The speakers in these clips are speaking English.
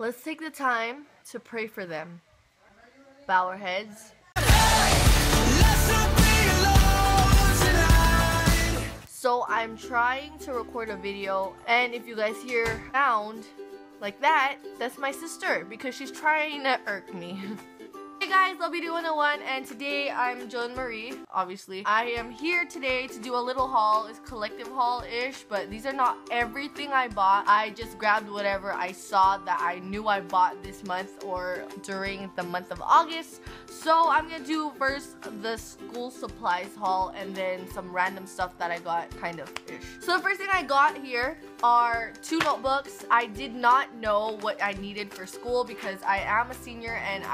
Let's take the time to pray for them. Bow our heads. So I'm trying to record a video, and if you guys hear sound like that, that's my sister because she's trying to irk me. Hey guys, LoveeBeauty101, and today I'm Jillian Maree. Obviously, I am here today to do a little haul. It's collective haul-ish, but these are not everything I bought. I just grabbed whatever I saw that I knew I bought this month or during the month of August. So I'm gonna do first the school supplies haul and then some random stuff that I got, kind of-ish. So the first thing I got here are two notebooks. I did not know what I needed for school because I am a senior and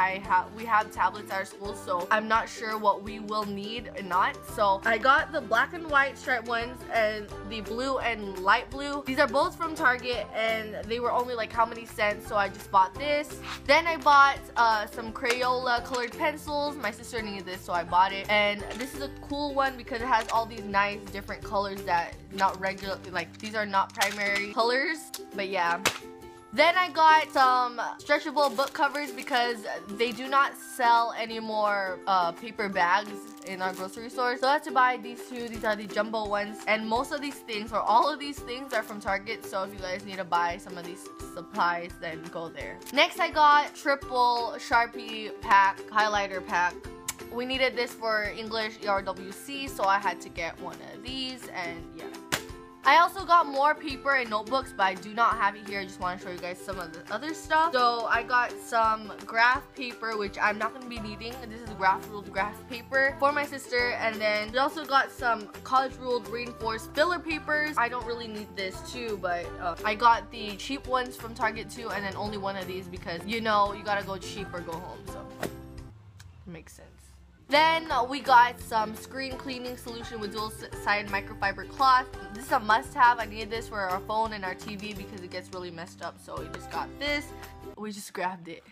we have tablets at our school, so I'm not sure what we will need and not. So I got the black and white striped ones and the blue and light blue. These are both from Target and they were only like how many cents, so I just bought this. Then I bought some Crayola colored pencils. My sister needed this, so I bought it. And this is a cool one because it has all these nice different colors that not regular, like these are not primary colors, but yeah. Then I got some stretchable book covers because they do not sell any more paper bags in our grocery store. So I had to buy these two. These are the jumbo ones. And most of these things, or all of these things, are from Target. So if you guys need to buy some of these supplies, then go there. Next I got triple Sharpie pack, highlighter pack. We needed this for English ERWC, so I had to get one of these, and yeah. I also got more paper and notebooks, but I do not have it here. I just want to show you guys some of the other stuff. So I got some graph paper, which I'm not going to be needing. This is graph paper for my sister. And then we also got some college ruled reinforced filler papers. I don't really need this too, but I got the cheap ones from Target too. And then only one of these because, you know, you got to go cheap or go home. So it makes sense. Then we got some screen cleaning solution with dual-sided microfiber cloth. This is a must-have. I needed this for our phone and our TV because it gets really messed up. So we just got this. We just grabbed it.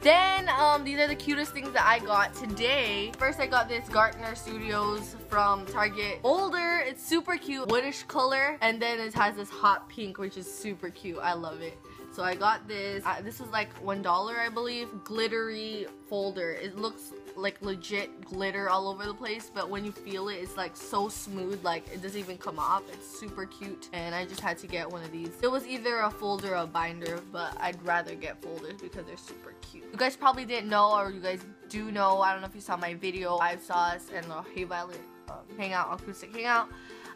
Then these are the cutest things that I got today. First I got this Gartner Studios from Target. Older, it's super cute, woodish color, and then it has this hot pink, which is super cute. I love it. So I got this. This is like $1, I believe. Glittery folder. It looks like legit glitter all over the place, but when you feel it, it's like so smooth, like it doesn't even come off. It's super cute, and I just had to get one of these. It was either a folder or a binder, but I'd rather get folders because they're super cute. You guys probably didn't know, or you guys do know, I don't know if you saw my video, 5 Sauce and the Hey Violet Hangout, Acoustic Hangout.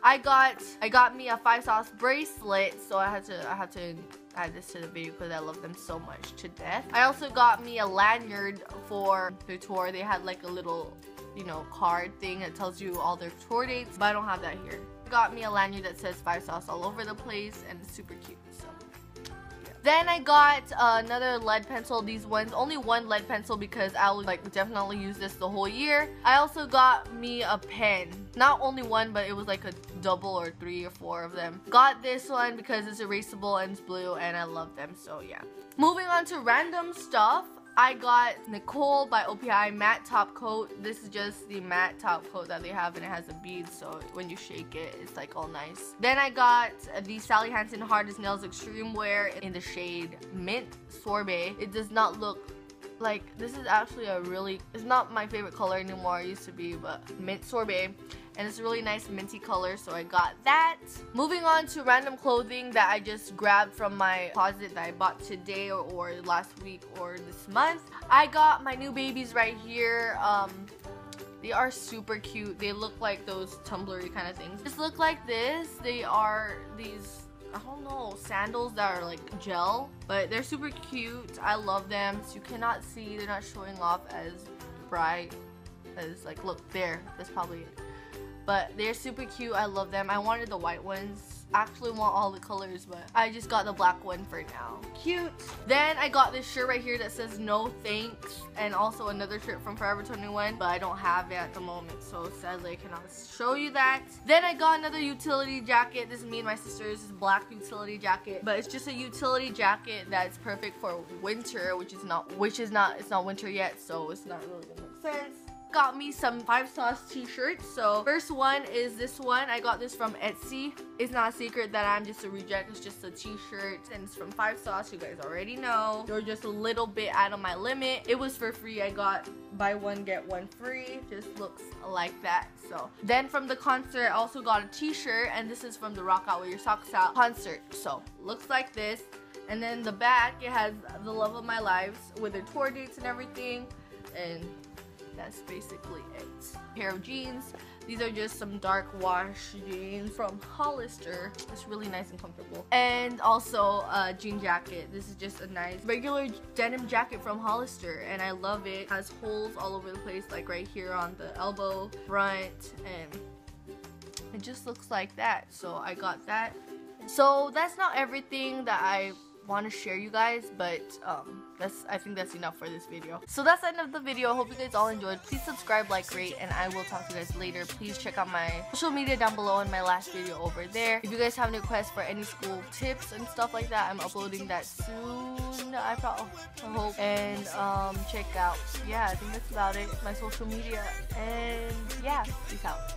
I got me a 5 Sauce bracelet, so I had to add this to the video because I love them so much to death. I also got me a lanyard for the tour. They had like a little, you know, card thing that tells you all their tour dates, but I don't have that here. I got me a lanyard that says 5 Sauce all over the place, and it's super cute, so. Then I got another lead pencil. These ones, only one lead pencil because I will like definitely use this the whole year. I also got me a pen. Not only one, but it was like a double or three or four of them. Got this one because it's erasable and it's blue, and I love them, so yeah. Moving on to random stuff. I got Nicole by OPI matte top coat. This is just the matte top coat that they have, and it has a bead, so when you shake it, it's like all nice. Then I got the Sally Hansen Hard as Nails Extreme Wear in the shade Mint Sorbet. It does not look like, this is actually a really, it's not my favorite color anymore, it used to be, but Mint Sorbet. And it's a really nice minty color, so I got that. Moving on to random clothing that I just grabbed from my closet that I bought today or last week or this month. I got my new babies right here. They are super cute. They look like those tumblery kind of things. Just look like this. They are these, I don't know, sandals that are like gel, but they're super cute. I love them. So you cannot see, they're not showing off as bright as, like, look there. That's probably it. But they're super cute. I love them. I wanted the white ones. I actually want all the colors, but I just got the black one for now. Cute. Then I got this shirt right here that says no thanks, and also another shirt from Forever 21, but I don't have it at the moment, so sadly I cannot show you that. Then I got another utility jacket. This is me and my sister's black utility jacket, but it's just a utility jacket that's perfect for winter, which is not winter yet, so it's not really gonna make sense. got me some 5 Sauce t-shirts. So first one is this one. I got this from Etsy. It's not a secret that I'm just a reject. It's just a t-shirt and it's from 5 Sauce. You guys already know. They're just a little bit out of my limit. It was for free. I got buy one get one free. Just looks like that. So then from the concert I also got a t-shirt, and this is from the Rock Out With Your Socks Out concert. So looks like this. And then the back, it has the love of my lives with their tour dates and everything. And that's basically it. A pair of jeans. These are just some dark wash jeans from Hollister. It's really nice and comfortable. And also a jean jacket. This is just a nice regular denim jacket from Hollister. And I love it. It has holes all over the place, like right here on the elbow, front. And it just looks like that. So I got that. So that's not everything that I want to share, you guys, but I think that's enough for this video. So that's the end of the video. I hope you guys all enjoyed. Please subscribe, like, rate, and I will talk to you guys later. Please check out my social media down below and my last video over there. If you guys have any requests for any school tips and stuff like that, I'm uploading that soon, I hope. And check out, I think that's about it, my social media. And yeah, peace out.